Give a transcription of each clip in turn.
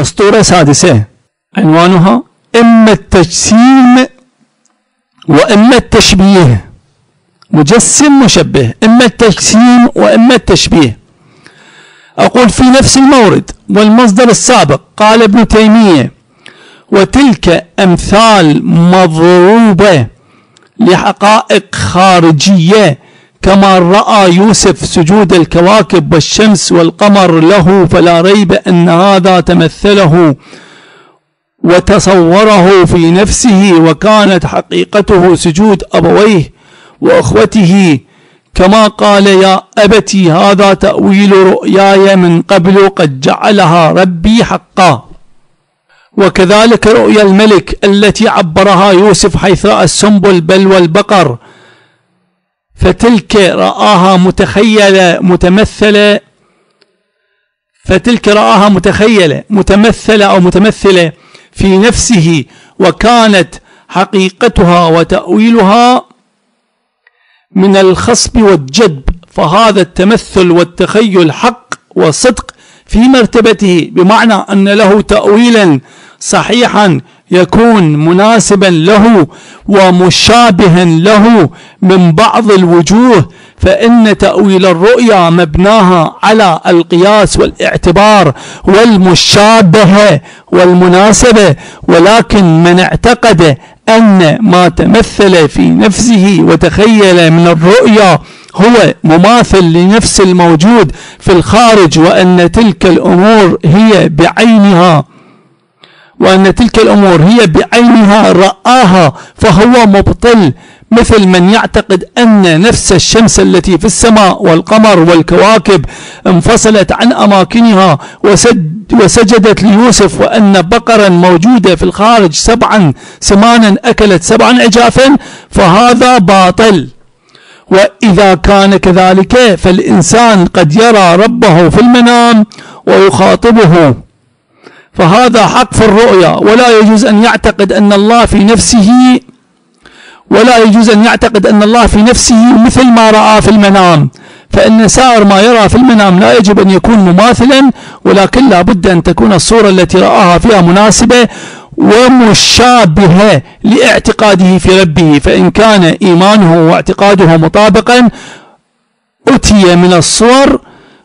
أسطورة سادسة عنوانها إما التجسيم وإما التشبيه، مجسم مشبه، إما التجسيم وإما التشبيه. أقول في نفس المورد والمصدر السابق قال ابن تيمية: وتلك أمثال مضروبة لحقائق خارجية كما رأى يوسف سجود الكواكب والشمس والقمر له، فلا ريب أن هذا تمثله وتصوره في نفسه، وكانت حقيقته سجود أبويه وأخوته، كما قال: يا أبتي هذا تأويل رؤياي من قبل قد جعلها ربي حقا. وكذلك رؤيا الملك التي عبرها يوسف حيث رأى السنبل بل والبقر، فتلك رآها متخيلة متمثلة، متمثلة في نفسه، وكانت حقيقتها وتأويلها من الخصب والجدب، فهذا التمثل والتخيل حق وصدق في مرتبته، بمعنى أن له تأويلا صحيحا يكون مناسبا له ومشابها له من بعض الوجوه، فإن تأويل الرؤيا مبناها على القياس والاعتبار والمشابهة والمناسبة، ولكن من اعتقد أن ما تمثل في نفسه وتخيل من الرؤيا هو مماثل لنفس الموجود في الخارج، وأن تلك الأمور هي بعينها رآها، فهو مبطل، مثل من يعتقد أن نفس الشمس التي في السماء والقمر والكواكب انفصلت عن أماكنها وسجدت ليوسف، وأن بقرا موجودة في الخارج سبعا سمانا أكلت سبعا عجافا، فهذا باطل. وإذا كان كذلك فالإنسان قد يرى ربه في المنام ويخاطبه، فهذا حق في الرؤيا، ولا يجوز أن يعتقد أن الله في نفسه مثل ما رأى في المنام، فإن سائر ما يرى في المنام لا يجب أن يكون مماثلا، ولكن لا بد أن تكون الصورة التي رآها فيها مناسبة ومشابهة لاعتقاده في ربه، فإن كان إيمانه واعتقاده مطابقا أتي من الصور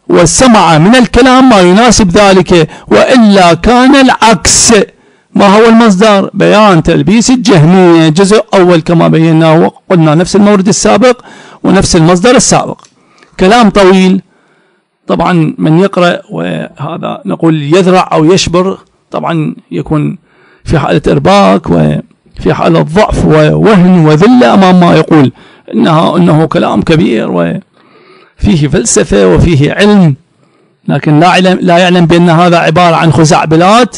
والسمع من الكلام ما يناسب ذلك، وإلا كان العكس. ما هو المصدر؟ بيان تلبيس الجهمية جزء أول كما بينا وقلنا، نفس المورد السابق ونفس المصدر السابق. كلام طويل طبعا، من يقرأ وهذا نقول يذرع أو يشبر طبعا يكون في حالة إرباك وفي حالة ضعف ووهن وذلة أمام ما يقول، إنه كلام كبير وفيه فلسفة وفيه علم، لكن لا يعلم بأن هذا عبارة عن خزعبلات،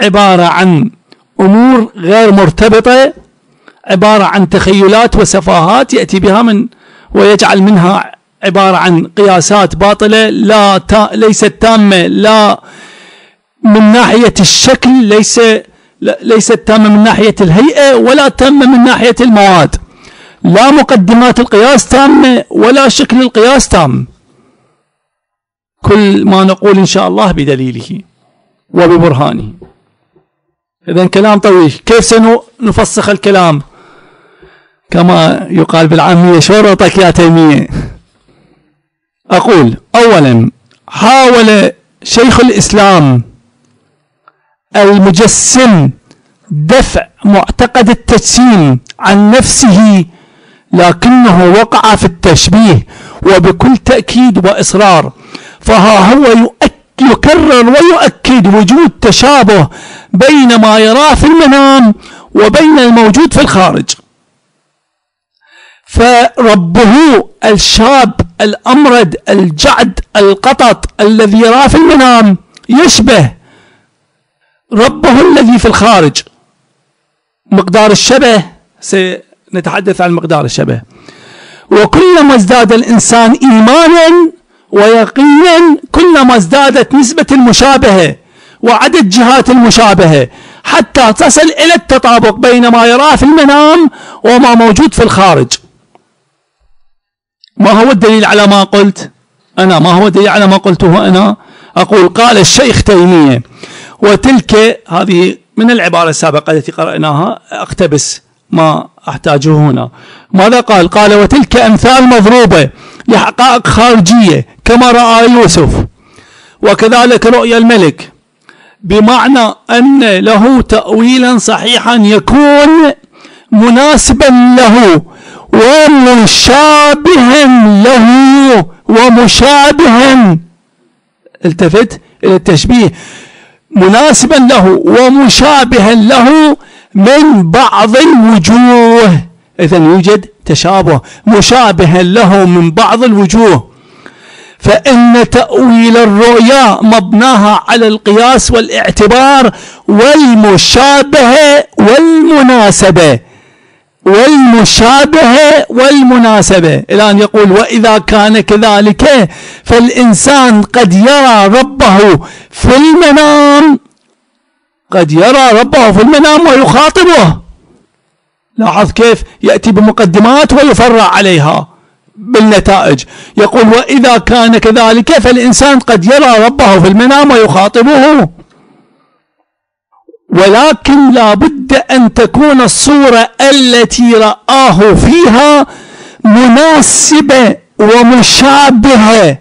عبارة عن أمور غير مرتبطة، عبارة عن تخيلات وسفاهات يأتي بها ويجعل منها عبارة عن قياسات باطلة ليست تامة، لا من ناحية الشكل، ليست تامة من ناحية الهيئة، ولا تامة من ناحية المواد، لا مقدمات القياس تامة ولا شكل القياس تام. كل ما نقول إن شاء الله بدليله وببرهانه. إذن كلام طويل، كيف سنفسخ الكلام؟ كما يقال بالعامية، شورطك يا تيمية. أقول: أولا، حاول شيخ الإسلام المجسم دفع معتقد التجسيم عن نفسه، لكنه وقع في التشبيه وبكل تأكيد وإصرار، فها هو يكرر ويؤكد وجود تشابه بين ما يراه في المنام وبين الموجود في الخارج، فربه الشاب الأمرد الجعد القطط الذي يراه في المنام يشبه ربه الذي في الخارج. مقدار الشبه، سنتحدث عن مقدار الشبه. وكلما ازداد الإنسان إيمانا ويقينا كلما ازدادت نسبة المشابهة وعدد جهات المشابهة، حتى تصل إلى التطابق بين ما يراه في المنام وما موجود في الخارج. ما هو الدليل على ما قلت أنا؟ أقول: قال الشيخ تيمية: وتلك هذه من العبارة السابقة التي قرأناها، اقتبس ما أحتاجه هنا. ماذا قال؟ قال وتلك أمثال مضروبة لحقائق خارجية كما رأى يوسف، وكذلك رؤيا الملك، بمعنى أن له تأويلا صحيحا يكون مناسبا له ومشابها له ومشابها، التفت إلى التشبيه، مناسبا له ومشابها له من بعض الوجوه. إذا يوجد تشابه، مشابها له من بعض الوجوه، فإن تأويل الرؤيا مبناها على القياس والاعتبار والمشابهة والمناسبة، والمشابهة والمناسبة، إلى أن يقول وإذا كان كذلك فالإنسان قد يرى ربه في المنام، قد يرى ربه في المنام ويخاطبه. لاحظ كيف يأتي بمقدمات ويفرع عليها بالنتائج. يقول وإذا كان كذلك فالإنسان قد يرى ربه في المنام ويخاطبه، ولكن لا بد أن تكون الصورة التي رآه فيها مناسبة ومشابهة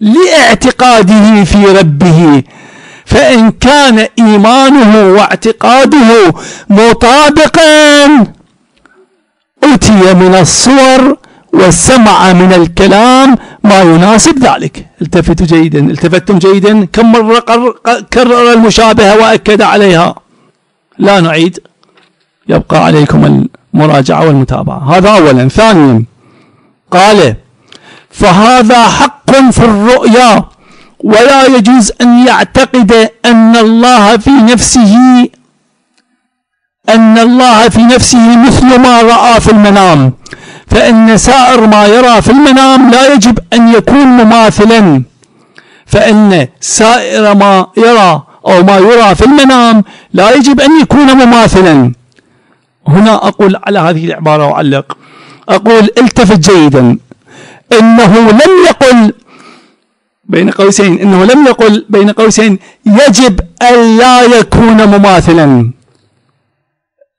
لاعتقاده في ربه، فإن كان إيمانه واعتقاده مطابقا أتي من الصور وسمع من الكلام ما يناسب ذلك. التفتوا جيدا، التفتم جيدا، كم مرة كرر المشابهة وأكد عليها؟ لا نعيد، يبقى عليكم المراجعة والمتابعة. هذا أولا. ثانيا قال فهذا حق في الرؤيا، ولا يجوز أن يعتقد أن الله في نفسه مثل ما رأى في المنام، فإن سائر ما يرى في المنام لا يجب أن يكون مماثلا، فإن سائر ما يرى أو ما يرى في المنام لا يجب أن يكون مماثلا. هنا أقول على هذه العبارة وأعلق، أقول التفت جيدا، إنه لم يقل بين قوسين يجب ألا يكون مماثلا،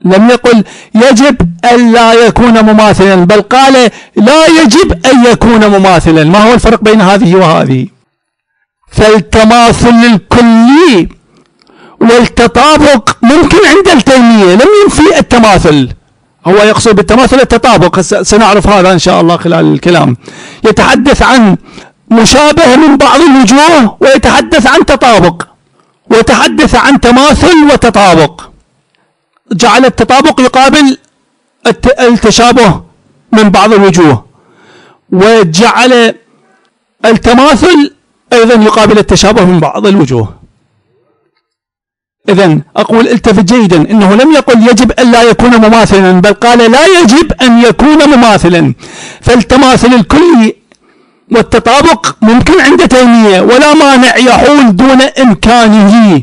لم يقل يجب ألا يكون مماثلا، بل قال لا يجب أن يكون مماثلا. ما هو الفرق بين هذه وهذه؟ فالتماثل الكلي والتطابق ممكن عند التيمية، لم ينفي التماثل، هو يقصد بالتماثل التطابق، سنعرف هذا إن شاء الله خلال الكلام. يتحدث عن مشابه من بعض الوجوه، ويتحدث عن تطابق، ويتحدث عن تماثل وتطابق، جعل التطابق يقابل التشابه من بعض الوجوه، وجعل التماثل أيضا يقابل التشابه من بعض الوجوه. إذن أقول التفت جيدا، إنه لم يقل يجب أن لا يكون مماثلا، بل قال لا يجب أن يكون مماثلا، فالتماثل الكلي والتطابق ممكن عند تيمية، ولا مانع يحول دون إمكانه.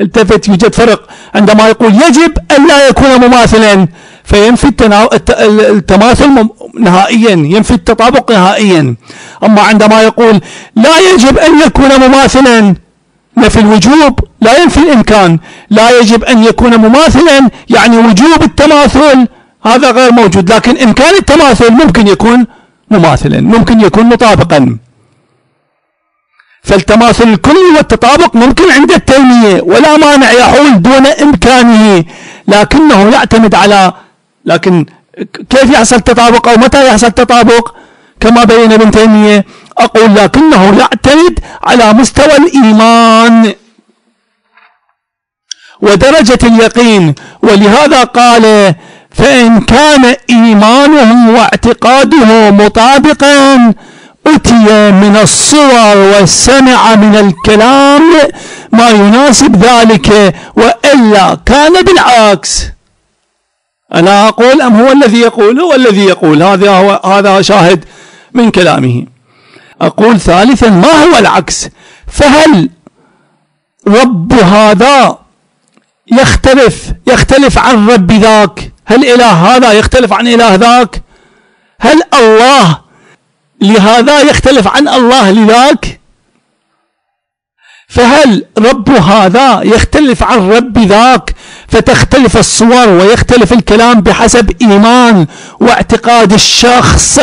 التفت، يوجد فرق عندما يقول يجب أن لا يكون مماثلا فينفي التماثل نهائيا، ينفي التطابق نهائيا. أما عندما يقول لا يجب أن يكون مماثلا نفي الوجوب، لا ينفي الإمكان. لا يجب أن يكون مماثلا يعني وجوب التماثل هذا غير موجود، لكن إمكان التماثل ممكن يكون مماثلا، ممكن يكون مطابقا. فالتماثل الكلي والتطابق ممكن عند التيمية، ولا مانع يحول دون إمكانه، لكنه يعتمد على، لكن كيف يحصل تطابق أو متى يحصل تطابق كما بين ابن تيمية؟ أقول لكنه يعتمد على مستوى الإيمان ودرجة اليقين. ولهذا قال فإن كان إيمانه واعتقاده مطابقا أتي من الصور وسمع من الكلام ما يناسب ذلك، وإلا كان بالعكس. أنا أقول أم هو الذي يقول؟ هو الذي يقول، هذا شاهد من كلامه. أقول ثالثا ما هو العكس؟ فهل رب هذا يختلف عن رب ذاك؟ هل إله هذا يختلف عن إله ذاك؟ هل الله لهذا يختلف عن الله لذاك؟ فهل رب هذا يختلف عن رب ذاك فتختلف الصور ويختلف الكلام بحسب إيمان واعتقاد الشخص؟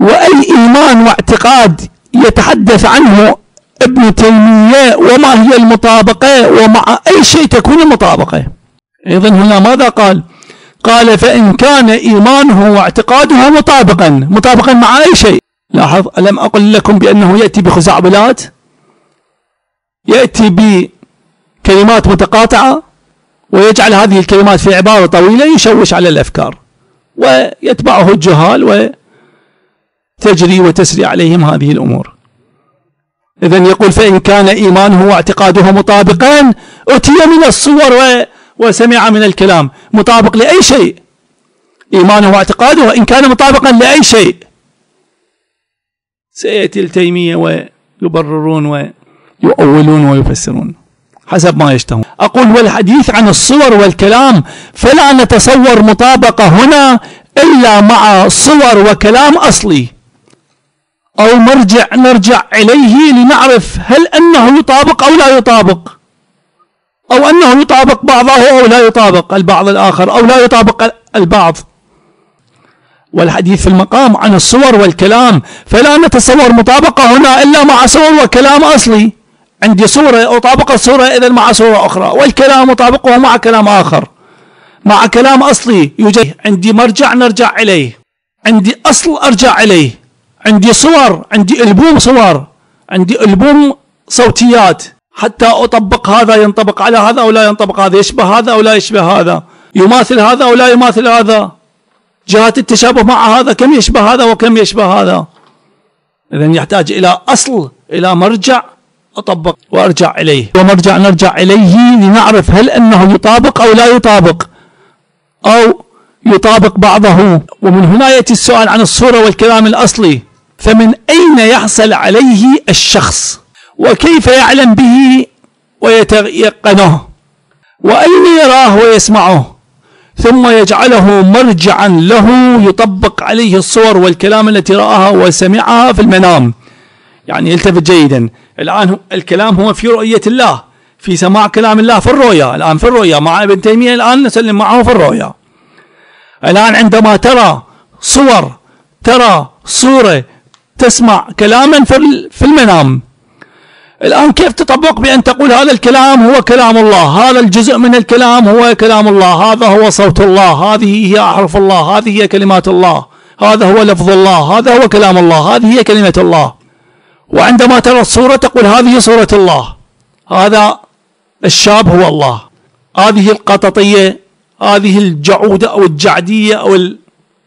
وأي إيمان واعتقاد يتحدث عنه ابن تيمية؟ وما هي المطابقة؟ ومع أي شيء تكون المطابقة؟ أيضا هنا ماذا قال؟ قال فإن كان إيمانه واعتقاده مطابقا مع أي شيء. لاحظ، ألم أقل لكم بأنه يأتي بخزعبلات، يأتي بكلمات متقاطعة، ويجعل هذه الكلمات في عبارة طويلة يشوش على الأفكار، ويتبعه الجهال وتجري وتسري عليهم هذه الأمور. إذن يقول فإن كان إيمانه واعتقاده مطابقا، أتي من الصور وسمع من الكلام، مطابق لأي شيء. إيمانه واعتقاده إن كان مطابقا لأي شيء. سيأتي التيمية ويبررون ويؤولون ويفسرون حسب ما يشتهون. أقول والحديث عن الصور والكلام فلا نتصور مطابقة هنا إلا مع صور وكلام أصلي أو مرجع نرجع إليه لنعرف هل أنه يطابق أو لا يطابق، أو أنه يطابق بعضه أو لا يطابق البعض الآخر أو لا يطابق البعض. والحديث في المقام عن الصور والكلام فلا نتصور مطابقة هنا إلا مع صور وكلام أصلي. عندي صورة أطابق الصورة إذن مع صورة أخرى، والكلام أطابقه مع كلام آخر، مع كلام أصلي يوجد عندي مرجع نرجع إليه، عندي أصل أرجع إليه، عندي صور، عندي ألبوم صور، عندي ألبوم صوتيات حتى أطبق هذا ينطبق على هذا أو لا ينطبق، هذا يشبه هذا أو لا يشبه هذا، يماثل هذا أو لا يماثل هذا، جهات التشابه مع هذا كم يشبه هذا وكم يشبه هذا. إذن يحتاج إلى أصل، إلى مرجع أطبق وأرجع إليه، ومرجع نرجع إليه لنعرف هل أنه يطابق أو لا يطابق أو يطابق بعضه. ومن هنا يأتي السؤال عن الصورة والكلام الأصلي، فمن أين يحصل عليه الشخص؟ وكيف يعلم به ويتيقنه؟ وأين يراه ويسمعه؟ ثم يجعله مرجعا له يطبق عليه الصور والكلام التي رآها وسمعها في المنام. يعني التفت جيدا، الآن الكلام هو في رؤية الله، في سماع كلام الله في الرؤيا، الآن في الرؤيا مع ابن تيمية، الآن نسلم معه في الرؤيا. الآن عندما ترى صور، ترى صورة، تسمع كلاما في المنام، الآن كيف تطبق بأن تقول هذا الكلام هو كلام الله، هذا الجزء من الكلام هو كلام الله، هذا هو صوت الله، هذه هي أحرف الله، هذه هي كلمات الله، هذا هو لفظ الله، هذا هو كلام الله، هذه هي كلمة الله. وعندما ترى الصورة تقول هذه صورة الله، هذا الشاب هو الله، هذه القططية، هذه الجعودة أو الجعدية أو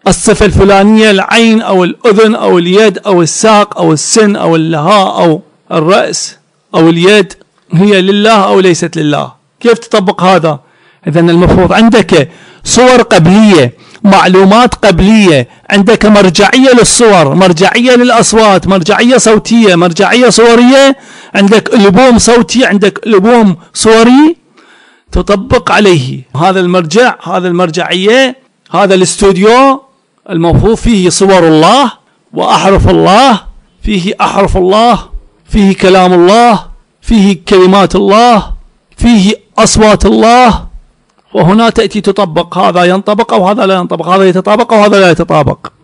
الصفة الفلانية، العين أو الأذن أو اليد أو الساق أو السن أو اللهاء أو الرأس أو اليد، هي لله أو ليست لله. كيف تطبق هذا؟ إذن المفروض عندك صور قبلية، معلومات قبلية، عندك مرجعية للصور، مرجعية للأصوات، مرجعية صوتية، مرجعية صورية، عندك ألبوم صوتي، عندك ألبوم صوري تطبق عليه. هذا المرجع، هذا المرجعية، هذا الاستوديو المفروض فيه صور الله وأحرف الله، فيه أحرف الله، فيه كلام الله، فيه كلمات الله، فيه أصوات الله. وهنا تأتي تطبق، هذا ينطبق أو هذا لا ينطبق، هذا يتطابق أو هذا لا يتطابق.